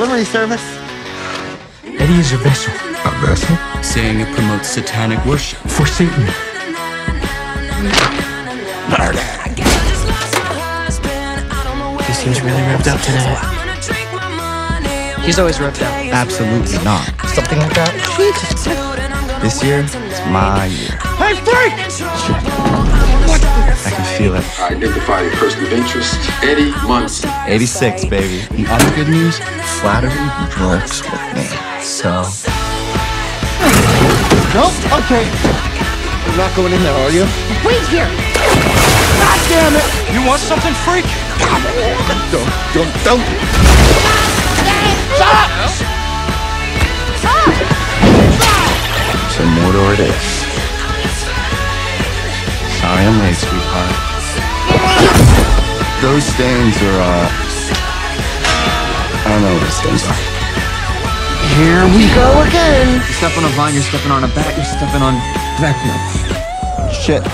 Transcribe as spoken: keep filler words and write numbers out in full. delivery service. Eddie is a vessel. A vessel? Saying it promotes satanic worship. For Satan. Murder. He seems really revved up today. He's always revved up. Absolutely not. Something like that? This year, it's my year. Hey, Frank! What? I can feel it. Identify your person of interest, Eddie Munson. eighty-six, baby. The other good news, flattery works with me. So... Nope, okay. You're not going in there, are you? Wait here! God damn it! You want something, freak? Don't, don't, don't! Stop! Stop! So Mordor it is. Sorry I'm late, sweetheart. Those stains are, uh... I don't know what those stains are. Here we go again! You're stepping on a vine, you're stepping on a bat, you're stepping on... back now. Shit.